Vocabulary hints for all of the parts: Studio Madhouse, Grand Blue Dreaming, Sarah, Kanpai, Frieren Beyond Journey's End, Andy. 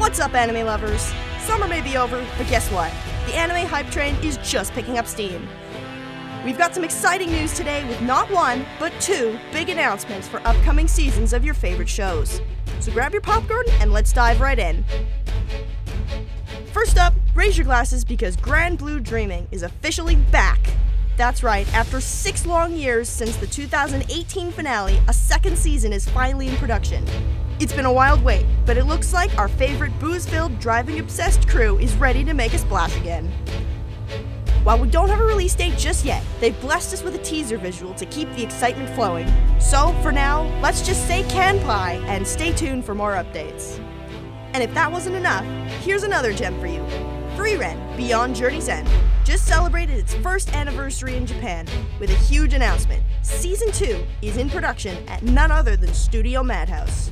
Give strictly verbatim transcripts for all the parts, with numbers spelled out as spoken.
What's up, anime lovers? Summer may be over, but guess what? The anime hype train is just picking up steam. We've got some exciting news today with not one, but two big announcements for upcoming seasons of your favorite shows. So grab your popcorn and let's dive right in. First up, raise your glasses because Grand Blue Dreaming is officially back. That's right, after six long years since the two thousand eighteen finale, a second season is finally in production. It's been a wild wait, but it looks like our favorite booze-filled, driving-obsessed crew is ready to make a splash again. While we don't have a release date just yet, they've blessed us with a teaser visual to keep the excitement flowing. So, for now, let's just say Kanpai and stay tuned for more updates. And if that wasn't enough, here's another gem for you. Frieren Beyond Journey's End just celebrated its first anniversary in Japan with a huge announcement. Season two is in production at none other than Studio Madhouse.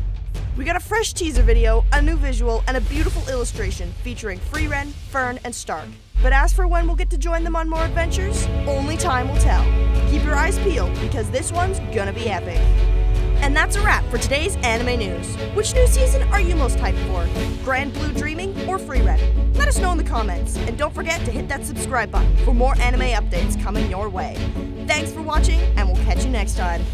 We got a fresh teaser video, a new visual, and a beautiful illustration featuring Frieren, Fern, and Stark. But as for when we'll get to join them on more adventures, only time will tell. Keep your eyes peeled because this one's gonna be epic. And that's a wrap for today's anime news. Which new season are you most hyped for? Grand Blue Dreaming or Frieren? Let us know in the comments, and don't forget to hit that subscribe button for more anime updates coming your way. Thanks for watching, and we'll catch you next time.